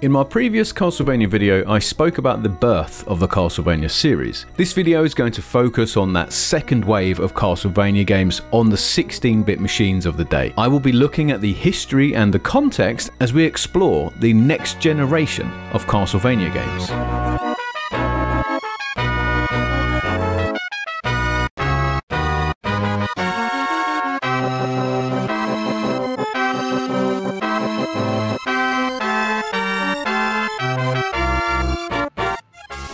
In my previous Castlevania video, I spoke about the birth of the Castlevania series. This video is going to focus on that second wave of Castlevania games on the 16-bit machines of the day. I will be looking at the history and the context as we explore the next generation of Castlevania games.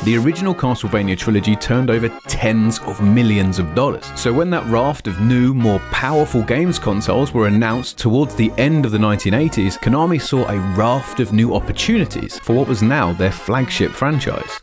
The original Castlevania trilogy turned over tens of millions of dollars, so when that raft of new, more powerful games consoles were announced towards the end of the 1980s, Konami saw a raft of new opportunities for what was now their flagship franchise.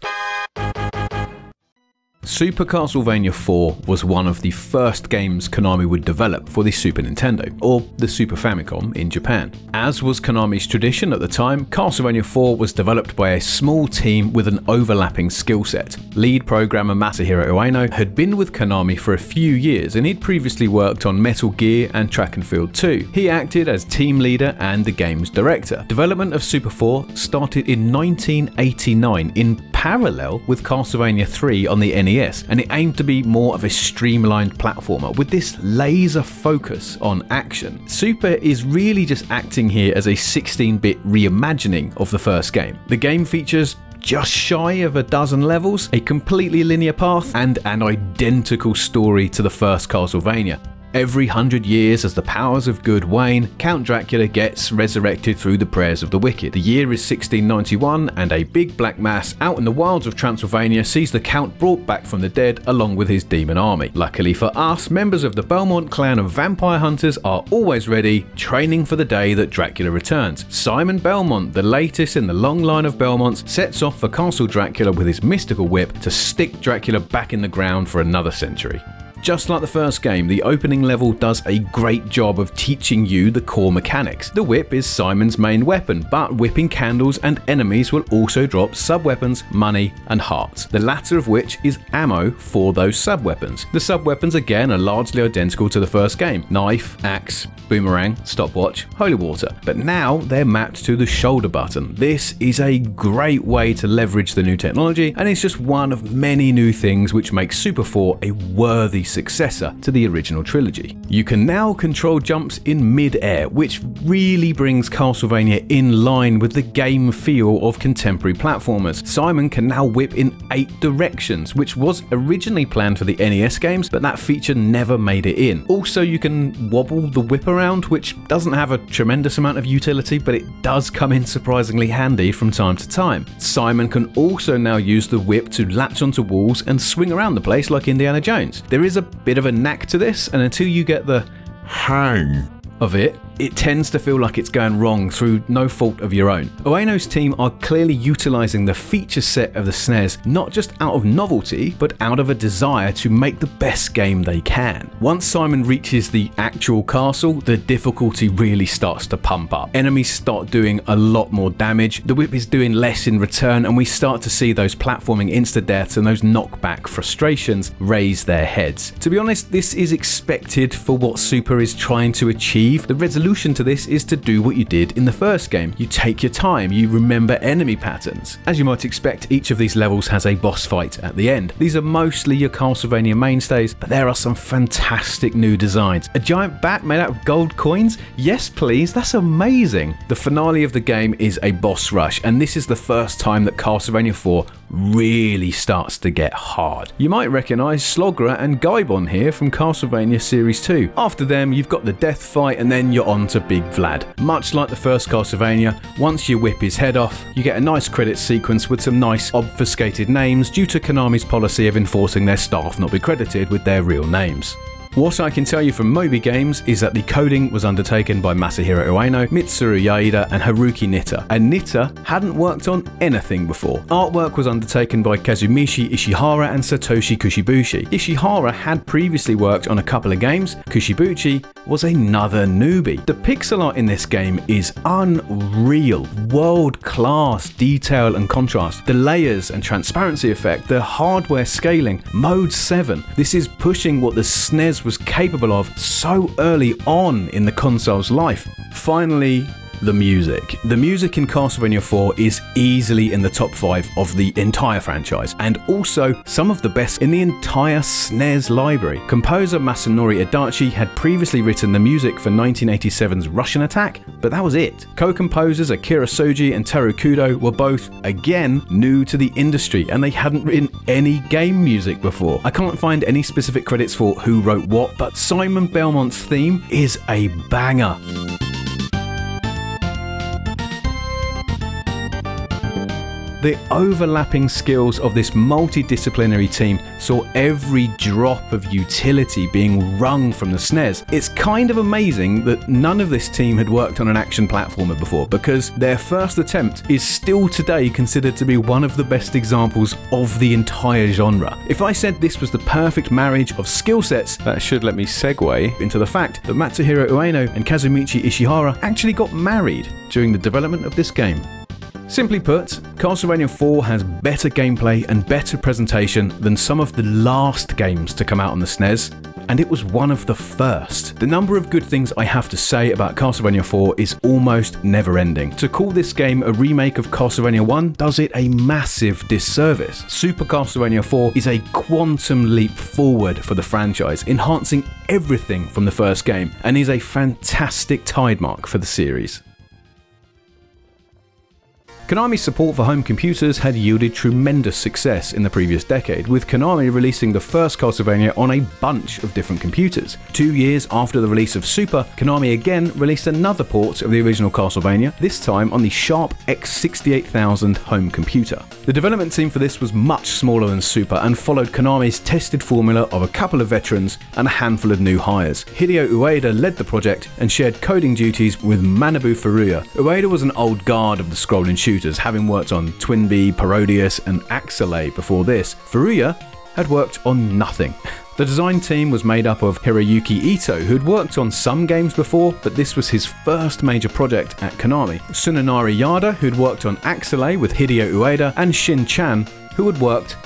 Super Castlevania 4 was one of the first games Konami would develop for the Super Nintendo, or the Super Famicom in Japan. As was Konami's tradition at the time, Castlevania 4 was developed by a small team with an overlapping skill set. Lead programmer Masahiro Ueno had been with Konami for a few years and he'd previously worked on Metal Gear and Track and Field 2. He acted as team leader and the game's director. Development of Super 4 started in 1989 in parallel with Castlevania 3 on the NES. And it aimed to be more of a streamlined platformer with this laser focus on action. Super is really just acting here as a 16-bit reimagining of the first game. The game features just shy of a dozen levels, a completely linear path, and an identical story to the first Castlevania. Every 100 years, as the powers of good wane, Count Dracula gets resurrected through the prayers of the wicked. The year is 1691, and a big black mass out in the wilds of Transylvania sees the Count brought back from the dead along with his demon army. Luckily for us, members of the Belmont clan of vampire hunters are always ready, training for the day that Dracula returns. Simon Belmont, the latest in the long line of Belmonts, sets off for Castle Dracula with his mystical whip to stick Dracula back in the ground for another century. Just like the first game, the opening level does a great job of teaching you the core mechanics. The whip is Simon's main weapon, but whipping candles and enemies will also drop sub-weapons, money and hearts, the latter of which is ammo for those sub-weapons. The sub-weapons again are largely identical to the first game: knife, axe, boomerang, stopwatch, holy water. But now they're mapped to the shoulder button. This is a great way to leverage the new technology, and it's just one of many new things which makes Super 4 a worthy successor to the original trilogy. You can now control jumps in mid-air, which really brings Castlevania in line with the game feel of contemporary platformers. Simon can now whip in 8 directions, which was originally planned for the NES games, but that feature never made it in. Also, you can wobble the whip around, which doesn't have a tremendous amount of utility, but it does come in surprisingly handy from time to time. Simon can also now use the whip to latch onto walls and swing around the place like Indiana Jones. There is a bit of a knack to this, and until you get the hang of it, it tends to feel like it's going wrong through no fault of your own. Ueno's team are clearly utilising the feature set of the SNES, not just out of novelty, but out of a desire to make the best game they can. Once Simon reaches the actual castle, the difficulty really starts to pump up. Enemies start doing a lot more damage, the whip is doing less in return, and we start to see those platforming insta-deaths and those knockback frustrations raise their heads. To be honest, this is expected for what Super is trying to achieve. The resolution to this is to do what you did in the first game. You take your time, you remember enemy patterns. As you might expect, each of these levels has a boss fight at the end. These are mostly your Castlevania mainstays, but there are some fantastic new designs. A giant bat made out of gold coins? Yes please, that's amazing! The finale of the game is a boss rush, and this is the first time that Castlevania 4 really starts to get hard. You might recognise Slogra and Gaibon here from Castlevania Series 2. After them, you've got the death fight, and then you're on to Big Vlad. Much like the first Castlevania, once you whip his head off, you get a nice credit sequence with some nice obfuscated names due to Konami's policy of enforcing their staff not be credited with their real names. What I can tell you from Moby Games is that the coding was undertaken by Masahiro Ueno, Mitsuru Yaida and Haruki Nitta, and Nitta hadn't worked on anything before. Artwork was undertaken by Kazumichi Ishihara and Satoshi Kushibuchi. Ishihara had previously worked on a couple of games, Kushibuchi was another newbie. The pixel art in this game is unreal, world-class detail and contrast, the layers and transparency effect, the hardware scaling, Mode 7, this is pushing what the SNES was capable of so early on in the console's life. Finally, the music. The music in Castlevania 4 is easily in the top 5 of the entire franchise, and also some of the best in the entire SNES library. Composer Masanori Adachi had previously written the music for 1987's Russian Attack, but that was it. Co-composers Akira Soji and Teru Kudo were both, again, new to the industry, and they hadn't written any game music before. I can't find any specific credits for who wrote what, but Simon Belmont's theme is a banger. The overlapping skills of this multidisciplinary team saw every drop of utility being wrung from the SNES. It's kind of amazing that none of this team had worked on an action platformer before, because their first attempt is still today considered to be one of the best examples of the entire genre. If I said this was the perfect marriage of skill sets, that should let me segue into the fact that Masahiro Ueno and Kazumichi Ishihara actually got married during the development of this game. Simply put, Castlevania 4 has better gameplay and better presentation than some of the last games to come out on the SNES, and it was one of the first. The number of good things I have to say about Castlevania 4 is almost never-ending. To call this game a remake of Castlevania 1 does it a massive disservice. Super Castlevania 4 is a quantum leap forward for the franchise, enhancing everything from the first game, and is a fantastic tide mark for the series. Konami's support for home computers had yielded tremendous success in the previous decade, with Konami releasing the first Castlevania on a bunch of different computers. 2 years after the release of Super, Konami again released another port of the original Castlevania, this time on the Sharp X68000 home computer. The development team for this was much smaller than Super and followed Konami's tested formula of a couple of veterans and a handful of new hires. Hideo Ueda led the project and shared coding duties with Manabu Furuya. Ueda was an old guard of the scroll and shoot, having worked on Twinbee, Parodius, and Axelay before this. Furuya had worked on nothing. The design team was made up of Hiroyuki Ito, who'd worked on some games before, but this was his first major project at Konami. Tsunenari Yada, who'd worked on Axelay with Hideo Ueda, and Shin Chan, who had worked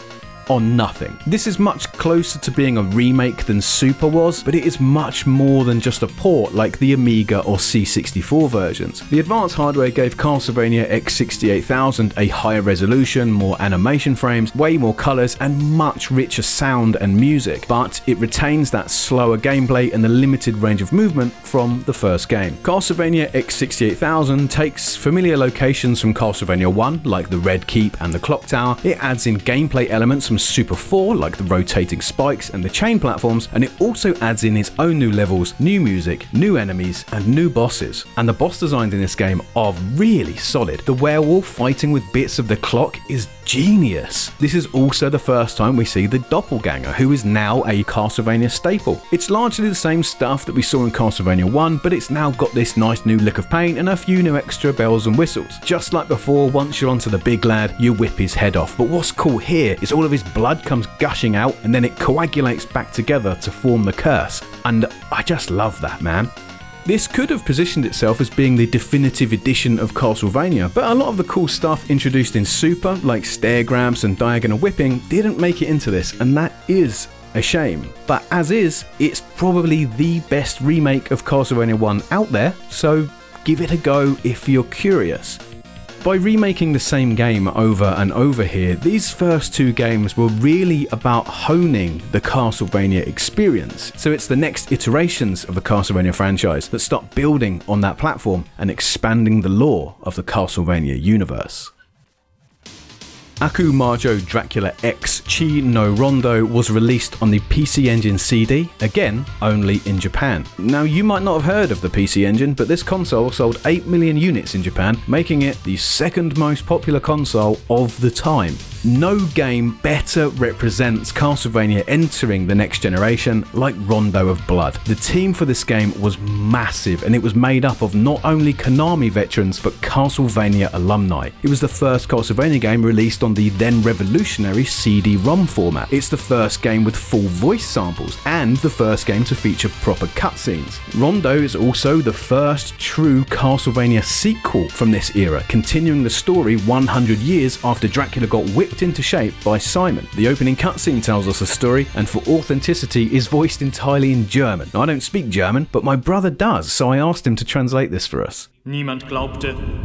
on nothing. This is much closer to being a remake than Super was, but it is much more than just a port like the Amiga or C64 versions. The advanced hardware gave Castlevania X68000 a higher resolution, more animation frames, way more colours, and much richer sound and music, but it retains that slower gameplay and the limited range of movement from the first game. Castlevania X68000 takes familiar locations from Castlevania 1, like the Red Keep and the Clock Tower. It adds in gameplay elements from Super 4, like the rotating spikes and the chain platforms, and it also adds in its own new levels, new music, new enemies, and new bosses. And the boss designs in this game are really solid. The werewolf fighting with bits of the clock is genius. This is also the first time we see the doppelganger, who is now a Castlevania staple. It's largely the same stuff that we saw in Castlevania 1, but it's now got this nice new lick of paint and a few new extra bells and whistles. Just like before, once you're onto the big lad, you whip his head off. But what's cool here is all of his blood comes gushing out and then it coagulates back together to form the curse. And I just love that, man. This could have positioned itself as being the definitive edition of Castlevania, but a lot of the cool stuff introduced in Super, like stair grabs and diagonal whipping, didn't make it into this, and that is a shame. But as is, it's probably the best remake of Castlevania 1 out there, so give it a go if you're curious. By remaking the same game over and over here, these first two games were really about honing the Castlevania experience. So it's the next iterations of the Castlevania franchise that start building on that platform and expanding the lore of the Castlevania universe. Aku Majo Dracula X Chi no Rondo was released on the PC Engine CD, again only in Japan. Now you might not have heard of the PC Engine, but this console sold 8 million units in Japan, making it the second most popular console of the time. No game better represents Castlevania entering the next generation like Rondo of Blood. The team for this game was massive, and it was made up of not only Konami veterans but Castlevania alumni. It was the first Castlevania game released on the then revolutionary CD-ROM format. It's the first game with full voice samples and the first game to feature proper cutscenes. Rondo is also the first true Castlevania sequel from this era, continuing the story 100 years after Dracula got whipped into shape by Simon. The opening cutscene tells us the story, and for authenticity is voiced entirely in German. Now, I don't speak German, but my brother does, so I asked him to translate this for us.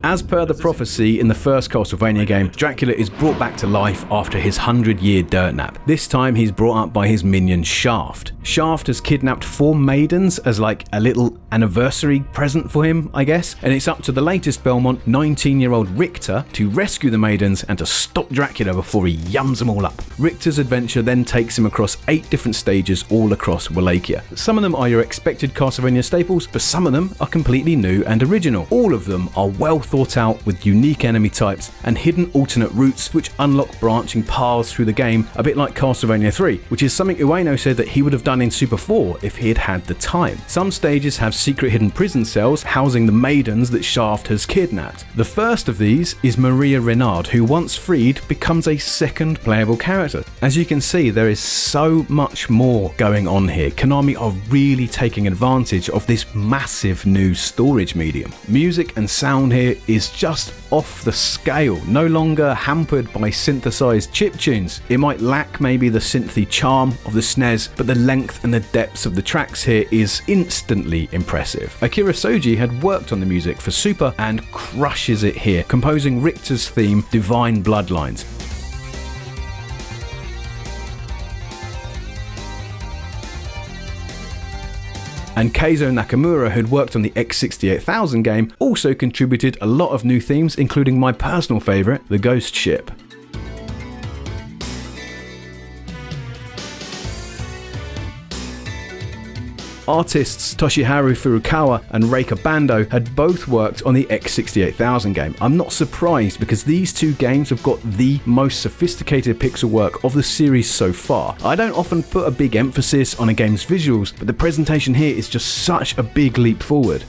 As per the prophecy in the first Castlevania game, Dracula is brought back to life after his 100-year dirt nap. This time he's brought up by his minion Shaft. Shaft has kidnapped 4 maidens as like a little anniversary present for him, I guess, and it's up to the latest Belmont, 19-year-old Richter, to rescue the maidens and to stop Dracula before he yums them all up. Richter's adventure then takes him across 8 different stages all across Wallachia. Some of them are your expected Castlevania staples, but some of them are completely new and original. All of them are well thought out with unique enemy types and hidden alternate routes which unlock branching paths through the game, a bit like Castlevania 3, which is something Ueno said that he would have done in Super 4 if he had had the time. Some stages have secret hidden prison cells housing the maidens that Shaft has kidnapped. The first of these is Maria Renard, who once freed becomes a second playable character. As you can see, there is so much more going on here. Konami are really taking advantage of this massive new storage medium. Music and sound here is just off the scale, no longer hampered by synthesized chip tunes. It might lack maybe the synthy charm of the SNES, but the length and the depths of the tracks here is instantly impressive. Akira Soji had worked on the music for Super and crushes it here, composing Richter's theme, Divine Bloodlines. And Keizo Nakamura, who'd worked on the X68000 game, also contributed a lot of new themes, including my personal favourite, the Ghost Ship. Artists Toshiharu Furukawa and Reika Bando had both worked on the X68000 game. I'm not surprised because these two games have got the most sophisticated pixel work of the series so far. I don't often put a big emphasis on a game's visuals, but the presentation here is just such a big leap forward.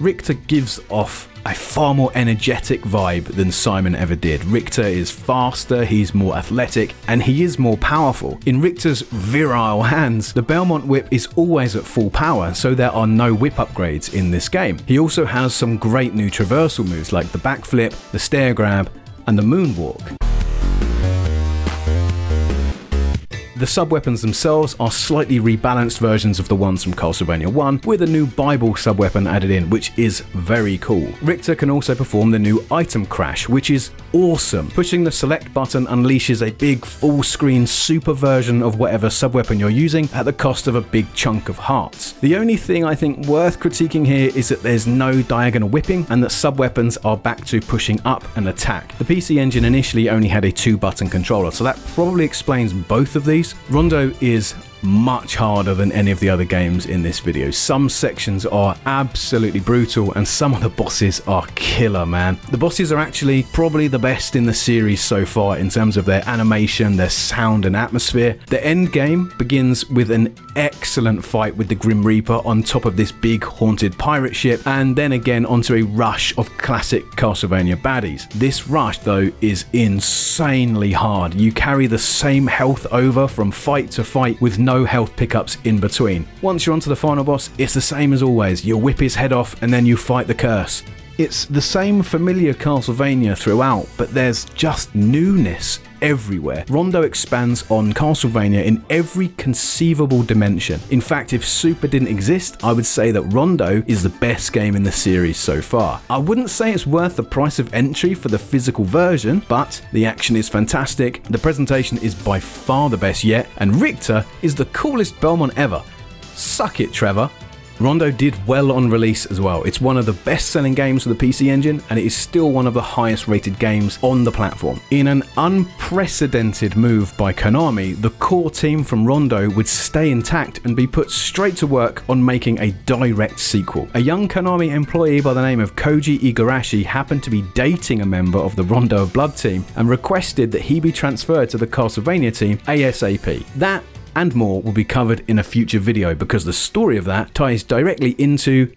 Richter gives off a far more energetic vibe than Simon ever did. Richter is faster, he's more athletic, and he is more powerful. In Richter's virile hands, the Belmont whip is always at full power, so there are no whip upgrades in this game. He also has some great new traversal moves like the backflip, the stair grab, and the moonwalk. The sub-weapons themselves are slightly rebalanced versions of the ones from Castlevania 1, with a new Bible sub-weapon added in, which is very cool. Richter can also perform the new item crash, which is awesome. Pushing the select button unleashes a big full-screen super version of whatever sub-weapon you're using at the cost of a big chunk of hearts. The only thing I think worth critiquing here is that there's no diagonal whipping and that sub-weapons are back to pushing up and attack. The PC Engine initially only had a 2-button controller, so that probably explains both of these. Rondo is much harder than any of the other games in this video. Some sections are absolutely brutal and some of the bosses are killer, man. The bosses are actually probably the best in the series so far in terms of their animation, their sound and atmosphere. The end game begins with an excellent fight with the Grim Reaper on top of this big haunted pirate ship and then again onto a rush of classic Castlevania baddies. This rush though is insanely hard. You carry the same health over from fight to fight with no health pickups in between. Once you're onto the final boss, it's the same as always. You whip his head off and then you fight the curse. It's the same familiar Castlevania throughout, but there's just newness everywhere. Rondo expands on Castlevania in every conceivable dimension. In fact, if Super didn't exist, I would say that Rondo is the best game in the series so far. I wouldn't say it's worth the price of entry for the physical version, but the action is fantastic, the presentation is by far the best yet, and Richter is the coolest Belmont ever. Suck it, Trevor. Rondo did well on release as well. It's one of the best-selling games for the PC Engine and it is still one of the highest-rated games on the platform. In an unprecedented move by Konami, the core team from Rondo would stay intact and be put straight to work on making a direct sequel. A young Konami employee by the name of Koji Igarashi happened to be dating a member of the Rondo of Blood team and requested that he be transferred to the Castlevania team ASAP. That and more will be covered in a future video because the story of that ties directly into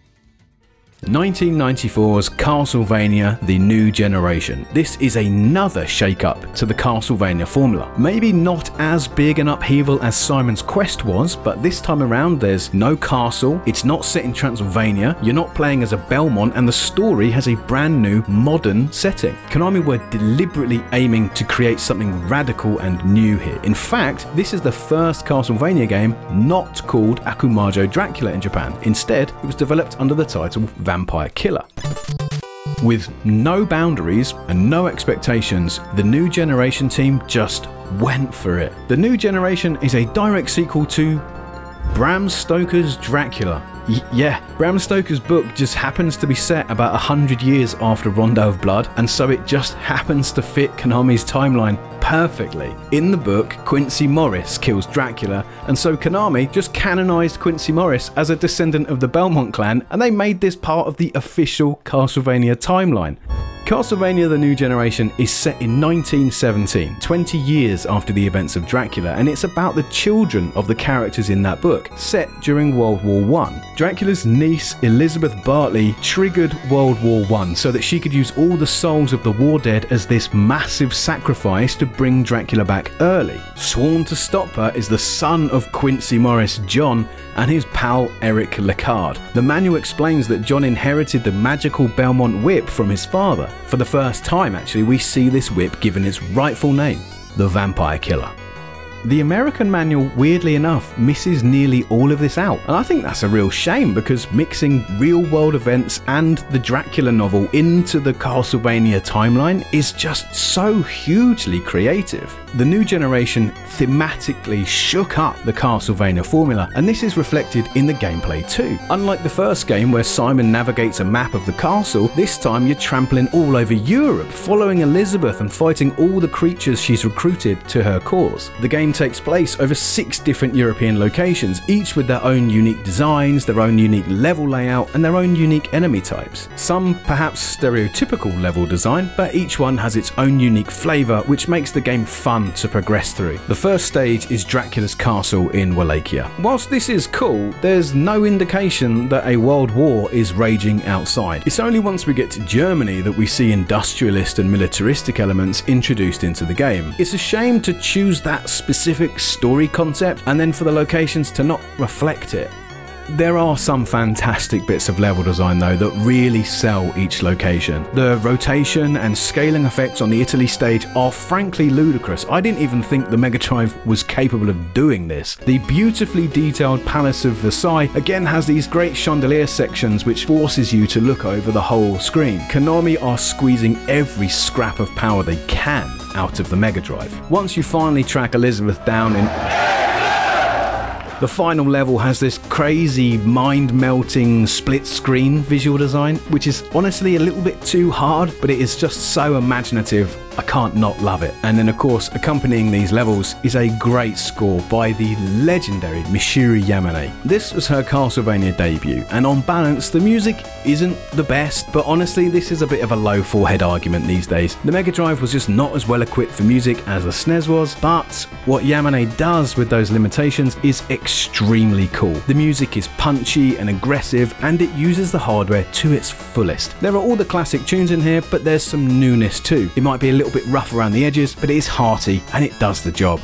1994's Castlevania The New Generation. This is another shake-up to the Castlevania formula. Maybe not as big an upheaval as Simon's Quest was, but this time around there's no castle, it's not set in Transylvania, you're not playing as a Belmont, and the story has a brand new, modern setting. Konami were deliberately aiming to create something radical and new here. In fact, this is the first Castlevania game not called Akumajo Dracula in Japan. Instead, it was developed under the title Vampire Killer. With no boundaries and no expectations, the New Generation team just went for it. The New Generation is a direct sequel to Bram Stoker's Dracula. Yeah, Bram Stoker's book just happens to be set about 100 years after Rondo of Blood, and so it just happens to fit Konami's timeline perfectly. In the book, Quincy Morris kills Dracula, and so Konami just canonized Quincy Morris as a descendant of the Belmont clan, and they made this part of the official Castlevania timeline. Castlevania The New Generation is set in 1917, 20 years after the events of Dracula, and it's about the children of the characters in that book, set during World War I. Dracula's niece, Elizabeth Bartley, triggered World War I so that she could use all the souls of the war dead as this massive sacrifice to bring Dracula back early. Sworn to stop her is the son of Quincy Morris, John, and his pal Eric LeCard. The manual explains that John inherited the magical Belmont whip from his father. For the first time, actually, we see this whip given its rightful name, the Vampire Killer. The American manual, weirdly enough, misses nearly all of this out, and I think that's a real shame because mixing real-world events and the Dracula novel into the Castlevania timeline is just so hugely creative. The New Generation thematically shook up the Castlevania formula, and this is reflected in the gameplay too. Unlike the first game where Simon navigates a map of the castle, this time you're trampling all over Europe, following Elizabeth and fighting all the creatures she's recruited to her cause. The game takes place over 6 different European locations, each with their own unique designs, their own unique level layout, and their own unique enemy types. Some perhaps stereotypical level design, but each one has its own unique flavour, which makes the game fun to progress through. The first stage is Dracula's castle in Wallachia. Whilst this is cool, there's no indication that a world war is raging outside. It's only once we get to Germany that we see industrialist and militaristic elements introduced into the game. It's a shame to choose that specific story concept and then for the locations to not reflect it. There are some fantastic bits of level design though that really sell each location. The rotation and scaling effects on the Italy stage are frankly ludicrous. I didn't even think the Mega Drive was capable of doing this. The beautifully detailed Palace of Versailles again has these great chandelier sections which forces you to look over the whole screen. Konami are squeezing every scrap of power they can out of the Mega Drive. Once you finally track Elizabeth down in... The final level has this crazy, mind-melting, split-screen visual design, which is honestly a little bit too hard, but it is just so imaginative, I can't not love it. And then of course, accompanying these levels is a great score by the legendary Mishiri Yamane. This was her Castlevania debut, and on balance, the music isn't the best, but honestly, this is a bit of a low forehead argument these days. The Mega Drive was just not as well equipped for music as the SNES was, but what Yamane does with those limitations is extremely cool. The music is punchy and aggressive, and it uses the hardware to its fullest. There are all the classic tunes in here, but there's some newness too. It might be a little bit rough around the edges, but it is hearty and it does the job.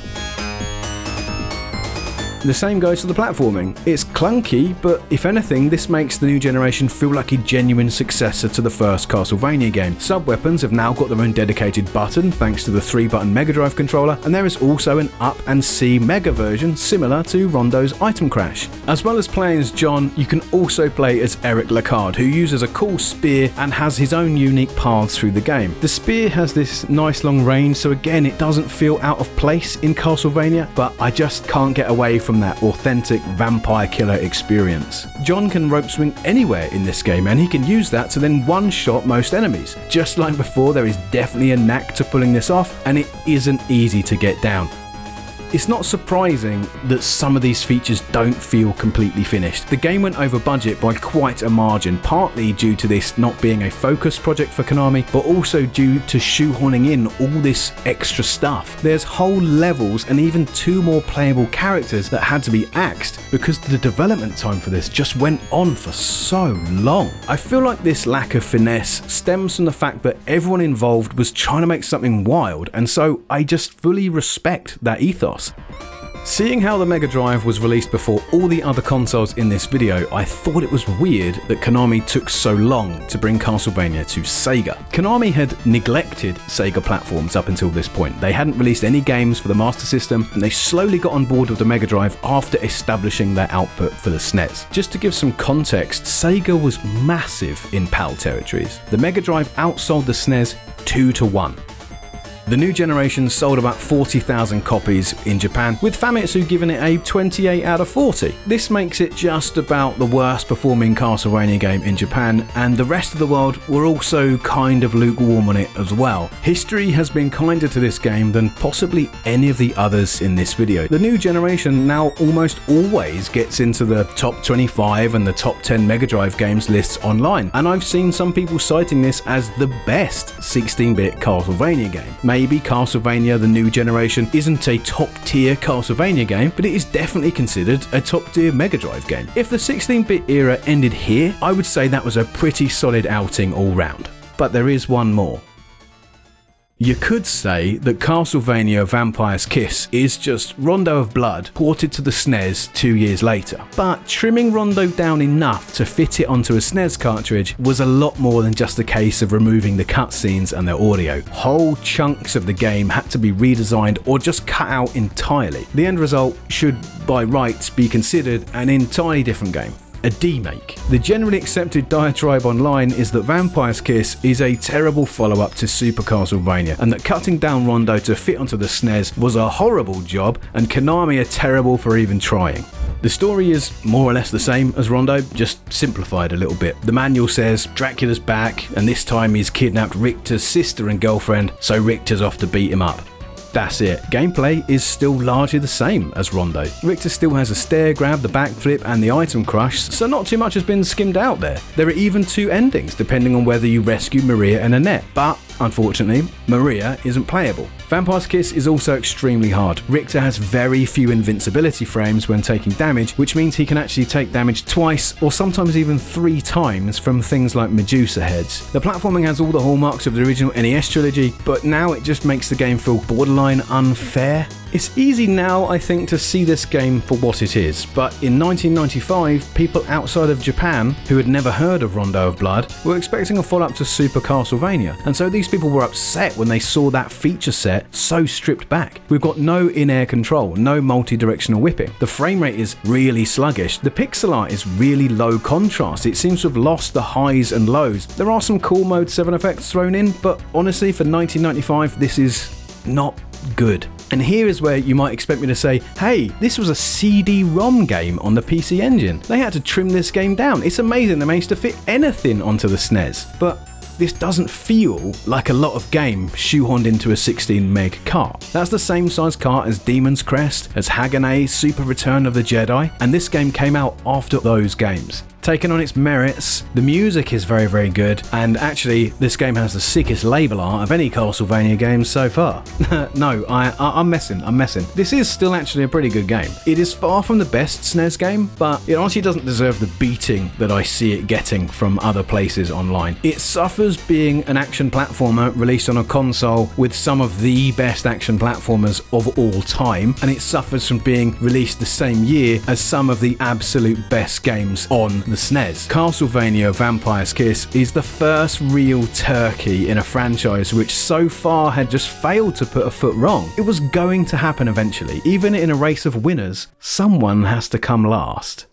The same goes for the platforming. It's clunky, but if anything, this makes the New Generation feel like a genuine successor to the first Castlevania game. Sub-weapons have now got their own dedicated button, thanks to the 3-button Mega Drive controller, and there is also an up and C Mega version similar to Rondo's Item Crash. As well as playing as John, you can also play as Eric LeCard, who uses a cool spear and has his own unique paths through the game. The spear has this nice long range, so again, it doesn't feel out of place in Castlevania, but I just can't get away from that authentic Vampire Killer experience. John can rope swing anywhere in this game, and he can use that to then one-shot most enemies. Just like before, there is definitely a knack to pulling this off, and it isn't easy to get down. It's not surprising that some of these features don't feel completely finished. The game went over budget by quite a margin, partly due to this not being a focus project for Konami, but also due to shoehorning in all this extra stuff. There's whole levels and even 2 more playable characters that had to be axed because the development time for this just went on for so long. I feel like this lack of finesse stems from the fact that everyone involved was trying to make something wild, and so I just fully respect that ethos. Seeing how the Mega Drive was released before all the other consoles in this video, I thought it was weird that Konami took so long to bring Castlevania to Sega. Konami had neglected Sega platforms up until this point. They hadn't released any games for the Master System, and they slowly got on board with the Mega Drive after establishing their output for the SNES. Just to give some context, Sega was massive in PAL territories. The Mega Drive outsold the SNES 2-1. The New Generation sold about 40,000 copies in Japan, with Famitsu giving it a 28 out of 40. This makes it just about the worst performing Castlevania game in Japan, and the rest of the world were also kind of lukewarm on it as well. History has been kinder to this game than possibly any of the others in this video. The New Generation now almost always gets into the top 25 and the top 10 Mega Drive games lists online, and I've seen some people citing this as the best 16-bit Castlevania game. Maybe Castlevania The New Generation isn't a top-tier Castlevania game, but it is definitely considered a top-tier Mega Drive game. If the 16-bit era ended here, I would say that was a pretty solid outing all round. But there is one more. You could say that Castlevania Vampire's Kiss is just Rondo of Blood ported to the SNES 2 years later, but trimming Rondo down enough to fit it onto a SNES cartridge was a lot more than just a case of removing the cutscenes and their audio. Whole chunks of the game had to be redesigned or just cut out entirely. The end result should, by rights, be considered an entirely different game. A demake. The generally accepted diatribe online is that Vampire's Kiss is a terrible follow-up to Super Castlevania, and that cutting down Rondo to fit onto the SNES was a horrible job, and Konami are terrible for even trying. The story is more or less the same as Rondo, just simplified a little bit. The manual says Dracula's back, and this time he's kidnapped Richter's sister and girlfriend, so Richter's off to beat him up. That's it. Gameplay is still largely the same as Rondo. Richter still has a stair grab, the backflip and the item crush, so not too much has been skimmed out there. There are even two endings depending on whether you rescue Maria and Annette, but unfortunately, Maria isn't playable. Vampire's Kiss is also extremely hard. Richter has very few invincibility frames when taking damage, which means he can actually take damage twice or sometimes even 3 times from things like Medusa heads. The platforming has all the hallmarks of the original NES trilogy, but now it just makes the game feel borderline unfair. It's easy now, I think, to see this game for what it is, but in 1995, people outside of Japan, who had never heard of Rondo of Blood, were expecting a follow-up to Super Castlevania, and so these people were upset when they saw that feature set so stripped back. We've got no in-air control, no multi-directional whipping, the frame rate is really sluggish, the pixel art is really low contrast, it seems to have lost the highs and lows. There are some cool Mode 7 effects thrown in, but honestly, for 1995, this is not good. And here is where you might expect me to say, hey, this was a CD-ROM game on the PC Engine. They had to trim this game down. It's amazing they managed to fit anything onto the SNES. But this doesn't feel like a lot of game shoehorned into a 16 meg cart. That's the same size cart as Demon's Crest, as Haganei, Super Return of the Jedi, and this game came out after those games. Taken on its merits, the music is very, very good, and actually, this game has the sickest label art of any Castlevania game so far. No, I'm messing. This is still actually a pretty good game. It is far from the best SNES game, but it honestly doesn't deserve the beating that I see it getting from other places online. It suffers being an action platformer released on a console with some of the best action platformers of all time, and it suffers from being released the same year as some of the absolute best games on the SNES. Castlevania Vampire's Kiss is the first real turkey in a franchise which so far had just failed to put a foot wrong. It was going to happen eventually. Even in a race of winners, someone has to come last.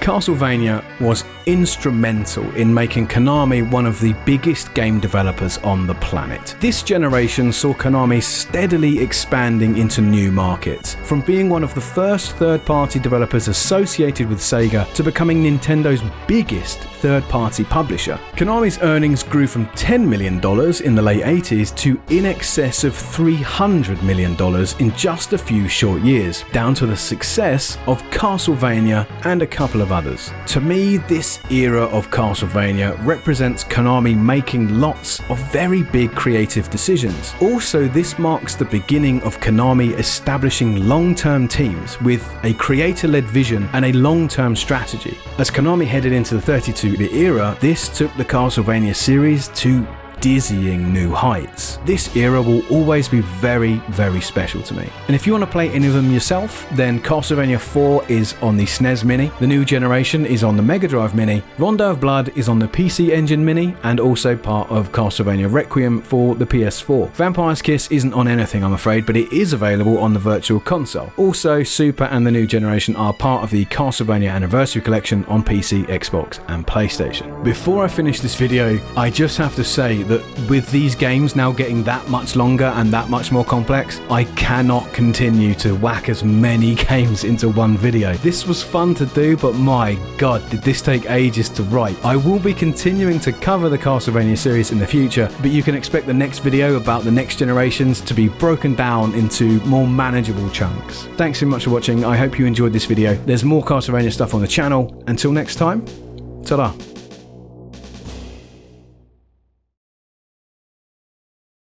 Castlevania was instrumental in making Konami one of the biggest game developers on the planet. This generation saw Konami steadily expanding into new markets, from being one of the first third-party developers associated with Sega to becoming Nintendo's biggest third-party publisher. Konami's earnings grew from $10 million in the late 80s to in excess of $300 million in just a few short years, down to the success of Castlevania and a couple of others. To me, this era of Castlevania represents Konami making lots of very big creative decisions. Also, this marks the beginning of Konami establishing long-term teams with a creator-led vision and a long-term strategy. As Konami headed into the 32-bit era, this took the Castlevania series to dizzying new heights. This era will always be very, very special to me. And if you want to play any of them yourself, then Castlevania 4 is on the SNES Mini, The New Generation is on the Mega Drive Mini, Rondo of Blood is on the PC Engine Mini, and also part of Castlevania Requiem for the PS4. Vampire's Kiss isn't on anything, I'm afraid, but it is available on the Virtual Console. Also, Super and The New Generation are part of the Castlevania Anniversary Collection on PC, Xbox, and PlayStation. Before I finish this video, I just have to say that with these games now getting that much longer and that much more complex, I cannot continue to whack as many games into one video. This was fun to do, but my god, did this take ages to write. I will be continuing to cover the Castlevania series in the future, but you can expect the next video about the next generations to be broken down into more manageable chunks. Thanks so much for watching, I hope you enjoyed this video. There's more Castlevania stuff on the channel. Until next time, ta-da.